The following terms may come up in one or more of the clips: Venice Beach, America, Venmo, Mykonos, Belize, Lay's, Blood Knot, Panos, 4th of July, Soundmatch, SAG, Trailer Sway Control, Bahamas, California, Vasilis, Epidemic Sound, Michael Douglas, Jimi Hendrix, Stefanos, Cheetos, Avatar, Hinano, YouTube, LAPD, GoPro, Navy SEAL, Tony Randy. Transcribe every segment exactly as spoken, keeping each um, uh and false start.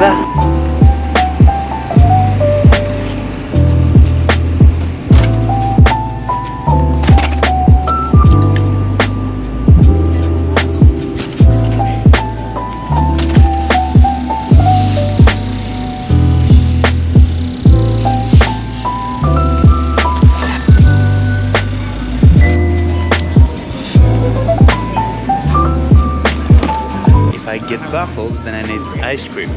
that. I get waffles, then I need ice cream.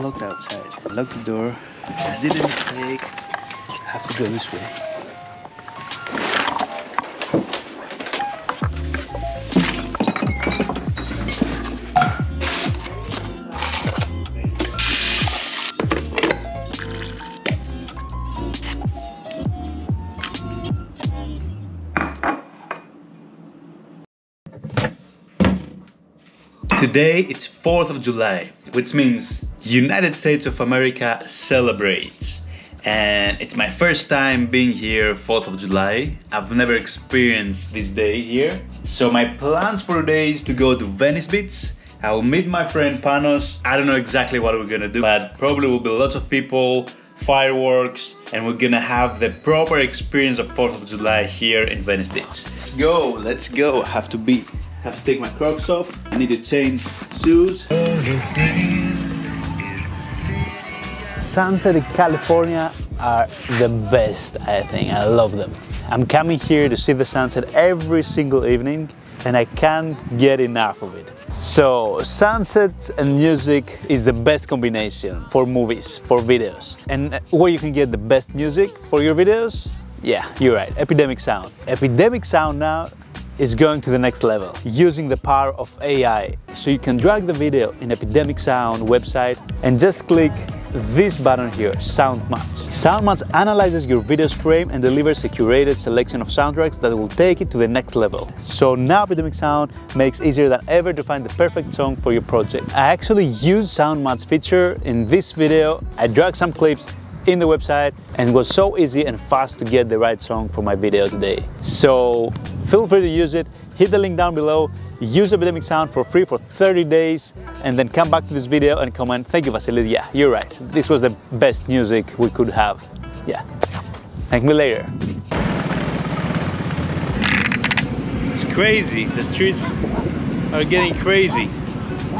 Locked outside. I locked the door. I did a mistake. I have to go this way. Today it's fourth of July, which means United States of America celebrates, and it's my first time being here fourth of July. I've never experienced this day here. So my plans for today is to go to Venice Beach. I will meet my friend Panos. I don't know exactly what we're gonna do, but probably will be lots of people, fireworks, and we're gonna have the proper experience of fourth of July here in Venice Beach. Let's go, let's go. I have to be, I have to take my Crocs off. I need to change shoes. Sunset in California are the best, I think. I love them. I'm coming here to see the sunset every single evening and I can't get enough of it. So sunsets and music is the best combination for movies, for videos. And where you can get the best music for your videos? Yeah, you're right, Epidemic Sound. Epidemic Sound now is going to the next level using the power of A I. So you can drag the video in Epidemic Sound website and just click this button here, Soundmatch. Soundmatch analyzes your video's frame and delivers a curated selection of soundtracks that will take it to the next level. So now Epidemic Sound makes it easier than ever to find the perfect song for your project. I actually used Soundmatch feature in this video. I dragged some clips in the website and it was so easy and fast to get the right song for my video today. So feel free to use it, hit the link down below, use Epidemic Sound for free for thirty days and then come back to this video and comment, thank you Vasilis, yeah, you're right, this was the best music we could have. Yeah, thank me later. It's crazy, the streets are getting crazy,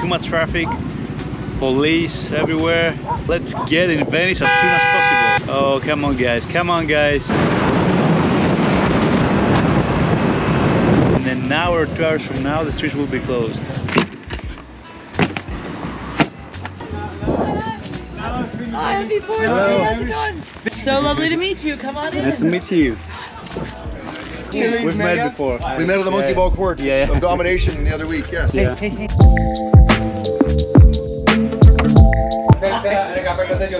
too much traffic, police everywhere. Let's get in Venice as soon as possible. Oh, come on guys, come on guys. In an hour or two hours from now, the streets will be closed. Hi, I'm before. Hello. How's it going? So lovely to meet you, come on in. Nice to meet you. We've met before. We met at the monkey ball court yeah. of domination the other week, yes. Yeah. Hey, hey, hey. Okay,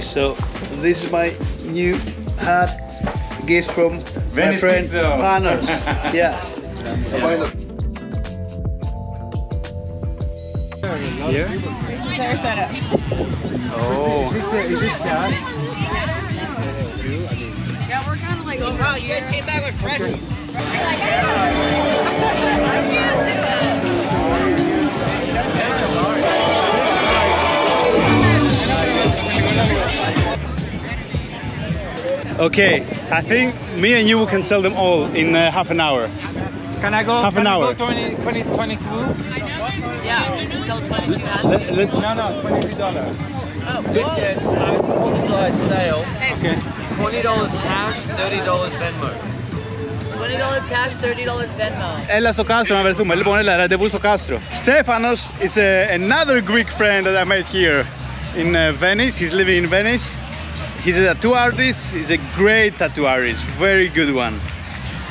so this is my new hat, gift from my friend Panos. Yeah. Here? This is our setup. Oh. Is this bad? Yeah, we're kind of like, oh wow, you guys came back with freshies. Okay, I think me and you can sell them all in uh, half an hour. Can I go? Half an hour. twenty, twenty, twenty-two? Yeah, sell twenty-two. Let's. No, no, twenty-two dollars. Oh, good chance. I apologize sale. Okay. twenty dollars cash, thirty dollars Venmo. twenty dollars cash, thirty dollars Venmo. Έλα στο κάστρο να βρεθούμε. Λοιπόν, έλα, ραντεβού στο κάστρο. Stefanos is a, another Greek friend that I met here in uh, Venice. He's living in Venice. He's a tattoo artist. He's a great tattoo artist. Very good one.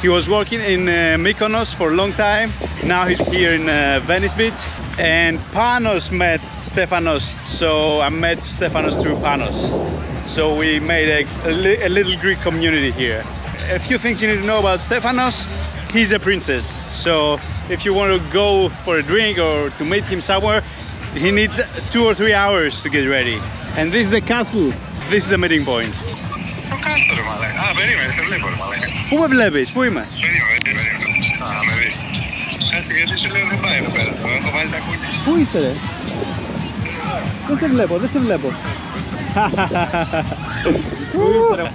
He was working in uh, Mykonos for a long time. Now he's here in uh, Venice Beach. And Panos met Stefanos, so I met Stefanos through Panos. So we made a, a, li a little Greek community here. A few things you need to know about Stefanos. He's a princess. So if you want to go for a drink or to meet him somewhere, he needs two or three hours to get ready. And this is the castle. This is the meeting point. Α, περίμενε, σε βλέπω. Πού με βλέπεις, πού είμαι? Περίμενε, περίμενε. Α, με δεις. Κάτσε, γιατί σου λέω δεν πάει εδώ πέρα. Έχω βάλει τα κούκκια. Πού είσαι, ρε? Δεν σε βλέπω, δεν σε βλέπω. Πού είσαι, ρε?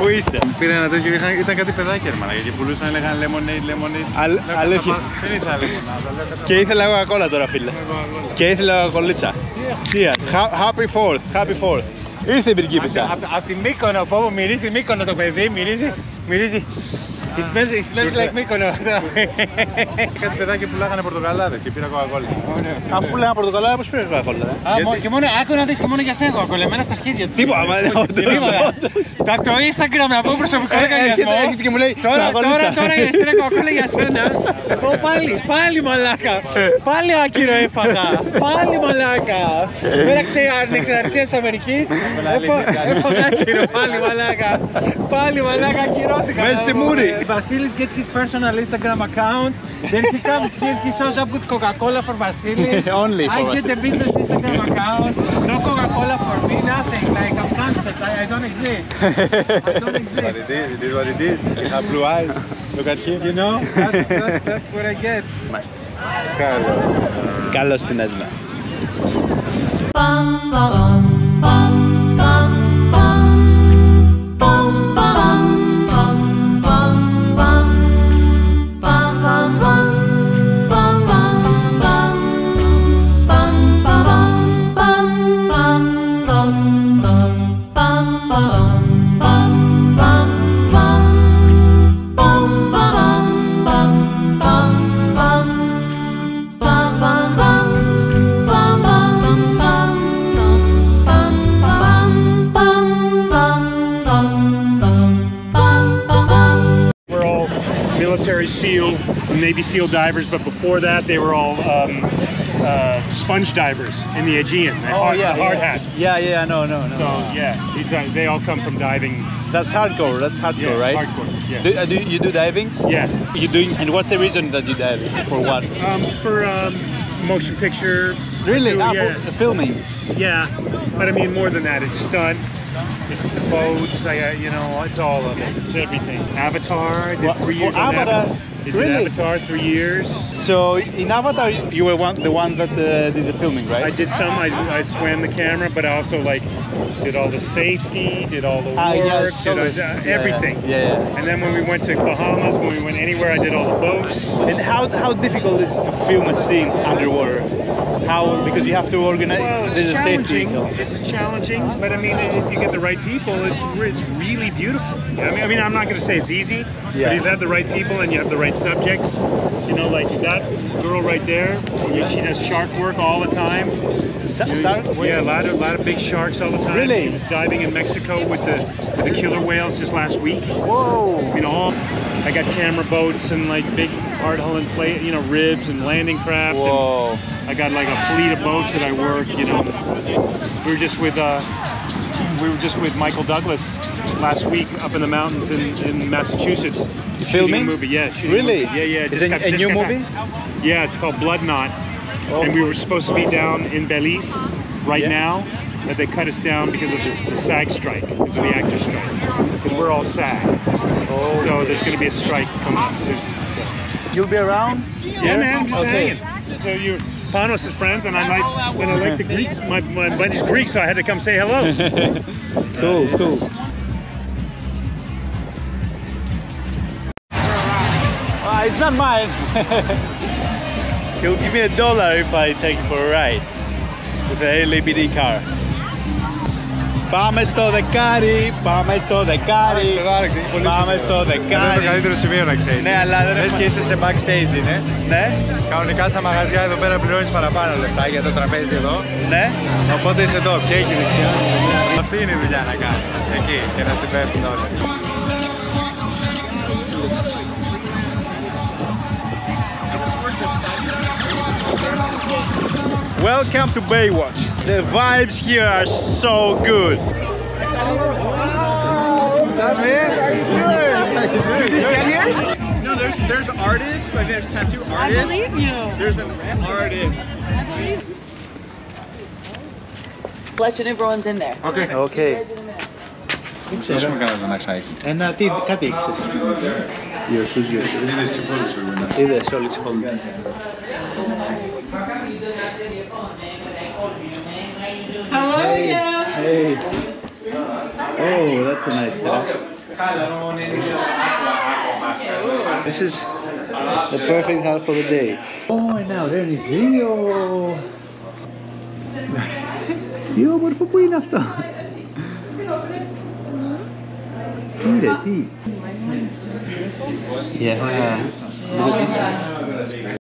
Πού είσαι? Πήρα ένα τέτοιο, ήταν κάτι παιδάκια, ρε μάνα, γιατί πουλούσαν, έλεγαν lemonade, lemonade. Αλέφη. Δεν ήθελα lemonade. Και ήθελα εγώ κόλλα τώρα, φίλε. Και ήθελα κολλίτσα. Happy fourth, happy fourth. Ήρθε η πυργίπισσα. Απ' τη Μύκονο, πόπο, μυρίζει Μύκονο το παιδί, μυρίζει, μυρίζει. It smells, it smells like Μύκονο. Κάτι παιδάκια πουλάγανε πορτοκαλάδες και πήρα κοκακόλα. Αφού πουλάγανε πορτοκαλάδες, πώς πήρες κοκακόλα? Και μόνο, άκου να δεις και μόνο για σένα κοκακολεμένα στα χέρια του. Τίποτα, όντως. Από το Instagram, από προσωπικό λογαριασμό. Έρχεται και μου λέει, κοκακολίτσα. Τώρα για σένα κοκακόλα για σένα. Πάλι, πάλι μαλάκα. Πάλι άκυρο έφαγα. Πάλι μαλάκα. Πέρα ξέρει ανεξαρτησία της Αμερικής. Έφαγα άκυρο, πάλι μαλάκα. Πάλι μαλάκα ακυρώθηκα. Μες στη μούρη. Vasilis gets his personal Instagram account, then he comes here, he shows up with Coca-Cola for Vasilis. Only for I Vasilis. Get the business Instagram account, no Coca-Cola for me, nothing, like I'm cancelled, I, I don't exist. I don't exist. But it is, it is what it is, you have blue eyes, look at him. You know, that's, that's, that's what I get. Carlos Tinesma. Bum, bum, bum, bum, bum, bum, bum. SEAL, Navy SEAL divers, but before that they were all um, uh, sponge divers in the Aegean. They oh hard, yeah, the hard yeah. hat. Yeah, yeah, no, no, no. So no. yeah, these, uh, they all come from diving. That's hardcore. That's hardcore, yeah, right? Hardcore. Yeah. Do, uh, do you do divings? Yeah. You doing? And what's the reason that you dive? For what? Um, for um, motion picture. Really? Do, ah, yeah. Filming. Yeah, but I mean more than that. It's stunt. It's the boats, I, uh, you know, it's all of it. It's everything. Avatar, I did well, three years on Avatar. Avatar. Did really? Avatar three years. So in Avatar, you were one, the one that uh, did the filming, right? I did some. I, I swam the camera, but I also like did all the safety, did all the work, uh, yeah, did all, uh, everything. Yeah, yeah, yeah. And then when we went to Bahamas, when we went anywhere, I did all the boats. And how how difficult is it to film a scene underwater? How because you have to organize. Well, it's challenging. Safety. It's challenging, but I mean, if you get the right people, it, it's really beautiful. I mean, I mean, I'm not going to say it's easy, yeah. But if you have the right people and you have the right subjects, you know, like that girl right there, she does shark work all the time. Yeah, a lot of, lot of big sharks all the time. Really? She was diving in Mexico with the with the killer whales just last week. Whoa! You know, all, I got camera boats and like big hard hull and plate, you know, ribs and landing craft. Whoa! And I got like a fleet of boats that I work. You know, we were just with. Uh, We were just with Michael Douglas last week up in the mountains in, in Massachusetts. Filming? A movie, yeah. Really? A movie. Yeah, yeah. Is it a new movie? Yeah, it's called Blood Knot. Oh. And we were supposed to be down in Belize right yeah. now, but they cut us down because of the, the SAG strike, because of the actor strike. Because we're all SAG. Oh, so yeah. There's going to be a strike coming up soon. So. You'll be around? Yeah, yeah man. I'm just okay. hanging. So you're... Panos is friends, and I like when I like the Greeks. My my buddy's Greek, so I had to come say hello. Cool, cool. Ah, it's not mine. He'll give me a dollar if I take it for a ride with an L A P D car. Πάμε στο δεκάρι, πάμε στο δεκάρι, πάμε στο δεκάρι. Είναι το καλύτερο σημείο να ξέρεις. Ναι, αλλά δεν λες και είσαι σε backstage, είναι. Ναι. Κανονικά στα μαγαζιά εδώ πέρα πληρώνεις παραπάνω λεφτά για το τραπέζι εδώ. Ναι. Οπότε είσαι εδώ, πια έχει δεξιά. Αυτή είναι η δουλειά να κάνεις, εκεί, και να στην πέφτουν όλες. Welcome to Baywatch. The vibes here are so good. Wow, what's up, man? How you doing? How you doing? Did this get here? No, there's there's artists. Like there's tattoo artists. I believe you. There's an artist. I believe you. Let you know everyone's in there. Okay. Okay. Ένα τι, κάτι ήξεσαι. Ιωσούς, Ιωσούς. Είδες και πόλους εγώ. Είδες όλοι τις πόλους. Hello, hey, yeah. Hey. Oh, that's a nice hat. This is the perfect hat for the day. Oh, and now there's a video. Τι όμορφο που είναι αυτό. Πήρε, τι. Yeah. Look at this one. That's great.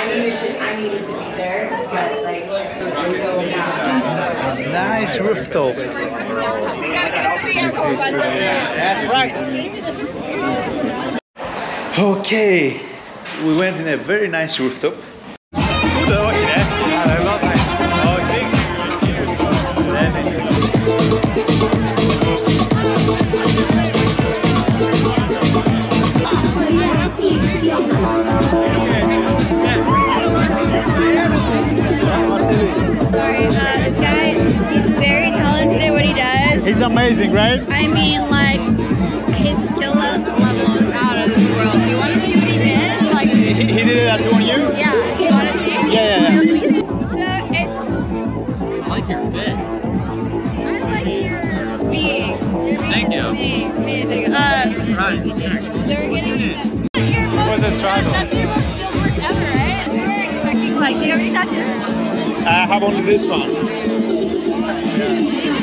I needed to, I needed to be there, but like, it was so bad. Nice rooftop. We gotta get to the airport bus. That's right. Okay, we went in a very nice rooftop. He's amazing, right? I mean, like, his skill level is out of this world. Do you want to see what he did? Like, he, he did it at two one U? Yeah. Do you want to see it? Yeah, yeah, yeah. So, it's... I like your fit. I like your being. Your being Thank you. Being amazing. Um, right, you check. So we're getting... Your most, that's, that's your most skilled work ever, right? We were expecting, like, do you have any tattoos? I have only this one. Yeah.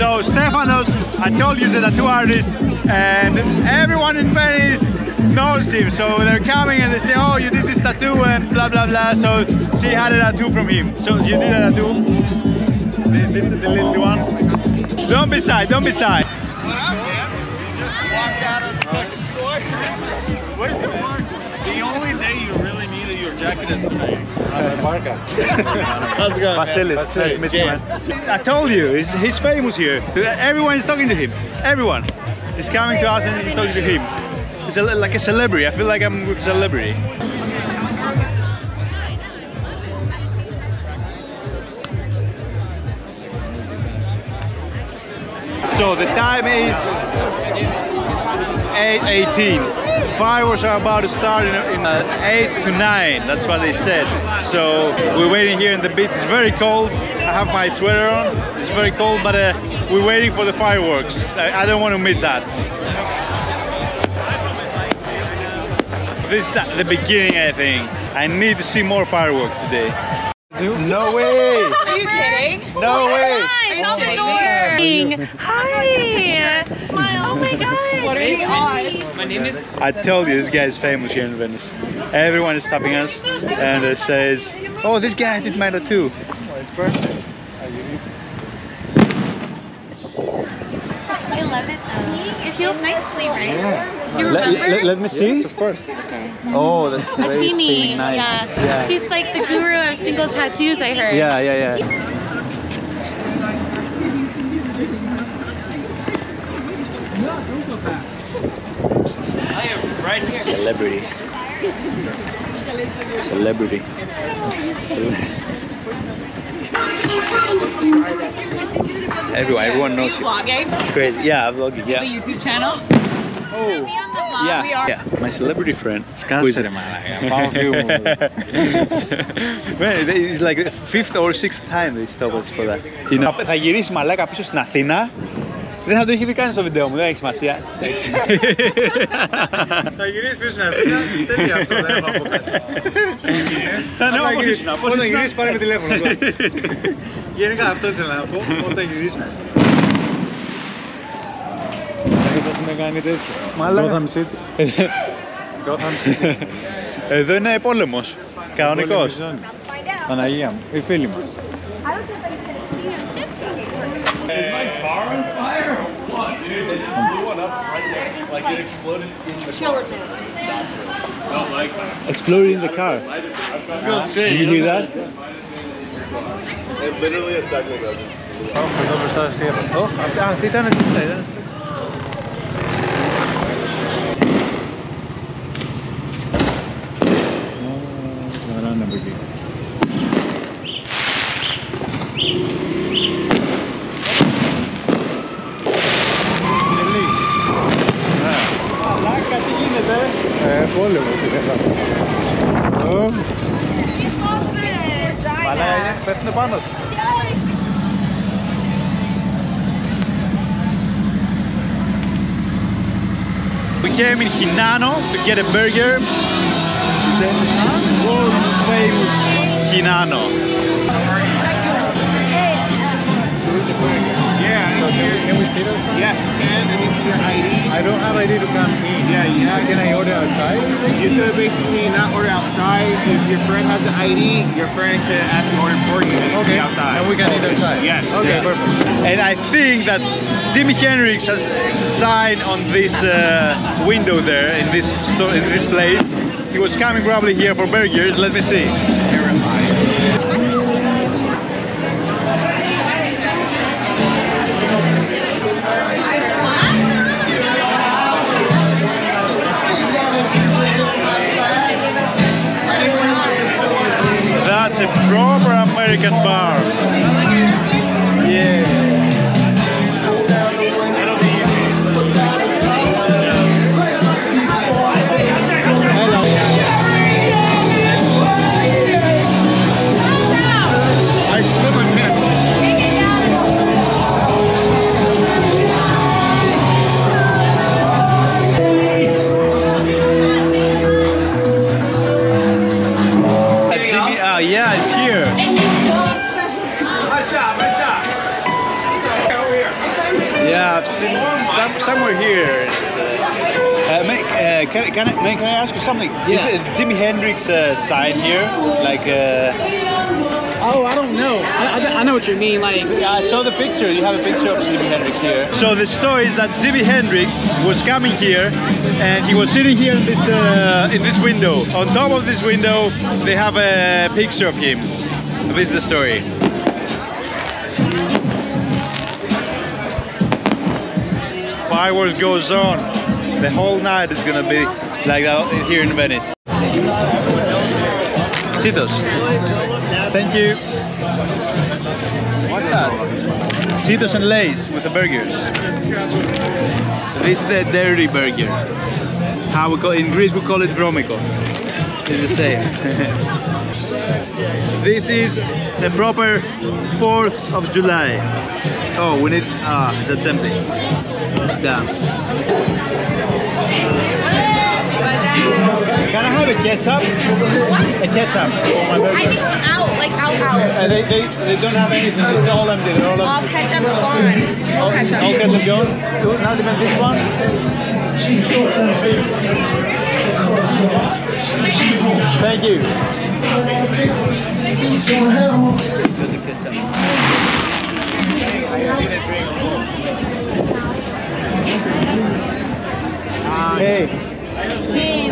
So Stefanos, I told you that a tattoo artist, and everyone in Venice knows him. So they're coming and they say, "Oh, you did this tattoo," and blah blah blah. So she had a tattoo from him. So you did a tattoo. This is the little one. Don't be shy. Don't be shy. What up, man? You just walked out of the fucking store. Where's the mark? The only day you really needed your jacket is today. Marca. How's it going, Vasilis, nice to meet you, man. I told you, he's, he's famous here. Everyone is talking to him. Everyone is coming to us and he's talking to him. He's a, like a celebrity. I feel like I'm with a celebrity. So the time is eight eighteen. Fireworks are about to start in, in uh, eight to nine, that's what they said. So we're waiting here in the beach, it's very cold. I have my sweater on, it's very cold, but uh, we're waiting for the fireworks. I, I don't want to miss that. This is uh, the beginning, I think. I need to see more fireworks today. No way! Are you kidding? No way! Oh my God. Hi! Smile! Oh my God! What are you on? My name is. I told you this guy is famous here in Venice. Everyone is stopping us and uh, says, "Oh, this guy did my tattoo." Oh, it's perfect. I love it though. It healed nicely, right? Yeah. Do you remember? Let, let, let me see. Yes, of course. Okay. Oh, that's very nice. Yeah. Yeah. He's like the guru of single tattoos, I heard. Yeah, yeah, yeah. I am right here. Celebrity. Celebrity. Celebrity. Everyone, everyone knows you. Vlogging? Great. Yeah, I'm vlogging. Yeah. The YouTube channel. Oh. Yeah. Yeah. My celebrity friend. It's cancer in my life. It's like the fifth or sixth time they stop us for that. Θα γυρίσει μαλάκα πίσω στην Αθήνα. Δεν θα το είχε δει κανείς στο βίντεο μου, δεν έχει σημασία. Θα γυρίσεις πίσω στην Αθήνα, τέλεια αυτό, δεν έχω από κάτι. Όταν γυρίσεις πάρε με τηλέφωνο. Γενικά αυτό ήθελα να πω, όταν γυρίσεις. Δεν έχουμε κάνει τέτοιο. Μάλλον. Εδώ είναι πόλεμος, κανονικός. Παναγία μου, οι φίλοι μας. Exploded in the car. Let's go straight. Did you hear that? It literally a second ago. Αυτή ήταν αυτή. We came in Hinano to get a burger. The world's famous Hinano. Yeah, so can, we, can we see those? Yes, we can. Let me see your I D. I don't have I D to come in. Yeah, yeah. Can I order outside? You could basically not order outside. If your friend has an I D, your friend could ask you to order for you. And okay. Outside. And we can eat outside. Yes. Okay, yeah. Perfect. And I think that Jimi Hendrix has a sign on this uh, window there in this store, in this place. He was coming probably here for burgers. Let me see. That's a proper American bar. Yeah. Somewhere here. Uh, may, uh, can, can, I, may, can I ask you something? Yeah. Is it Jimi Hendrix uh, sign here? Like. Uh... Oh, I don't know. I, I, I know what you mean. Like. Yeah, I saw the picture. You have a picture of Jimi Hendrix here. So the story is that Jimi Hendrix was coming here, and he was sitting here in this uh, in this window. On top of this window, they have a picture of him. This is the story. Fireworks goes on. The whole night is gonna be like that here in Venice. Cheetos. Thank you. What's that? Cheetos and Lay's with the burgers. This is the dairy burger. How we call in Greece we call it bromiko. It's the same. This is the proper fourth of July. Oh, we need ah, that's empty. Dance. Can I have a ketchup? What? A ketchup for my burger. I think it's out, like out, out. Uh, they, they, they don't have anything, it's all empty. They're all empty. All ketchup gone. All ketchup. All ketchup gone? Not even this one? Thank you. Thank you. Hey. Hey.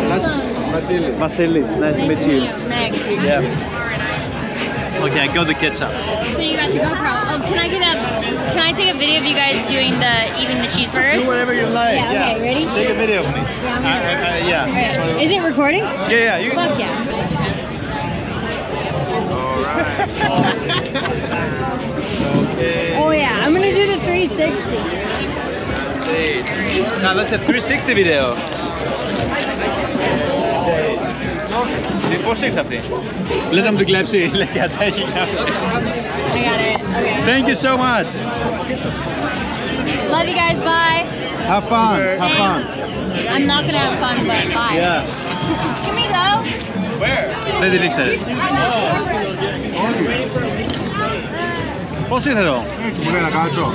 That's Vasilis. Vasilis, nice to meet you. Meg. Yeah. Okay, I got the ketchup. So you got the GoPro. Oh, can I get a? Can I take a video of you guys doing the eating the cheeseburgers? Do whatever you like. Yeah. yeah. Okay. Ready? Take a video of me. Yeah. I, I, I, yeah. Right. Is it recording? Yeah. Yeah. You can. Fuck yeah. All right. Okay. Oh yeah, I'm gonna do the three sixty. Now that's a three sixty video. Did four six αυτή. Let them κλέψει. Let them take it. I got it. Okay. Thank you so much. Love you guys. Bye. Have fun. Have Thanks. fun. I'm not gonna have fun, but bye. Yeah. Can we go? Where? Lady Vic said it. Πώς ήρθε εδώ? Μου λέει να κάτσω.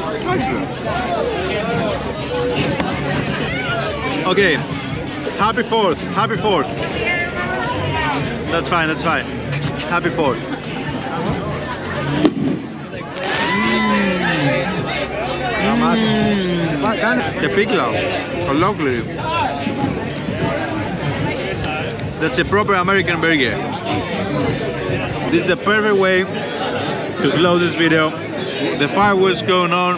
Okay. Happy fourth. Happy fourth. That's fine. That's fine. Happy fourth. Και πίκλα, ολόκληρη. That's a proper American burger. This is the perfect way to close this video. The fireworks going on,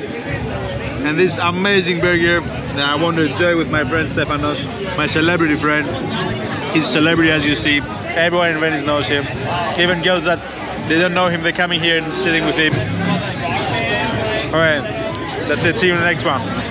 and this amazing burger that I want to enjoy with my friend Stefanos, my celebrity friend. He's a celebrity, as you see. Everyone in Venice knows him. Even girls that they don't know him, they're coming here and sitting with him. All right. That's it, see you in the next one.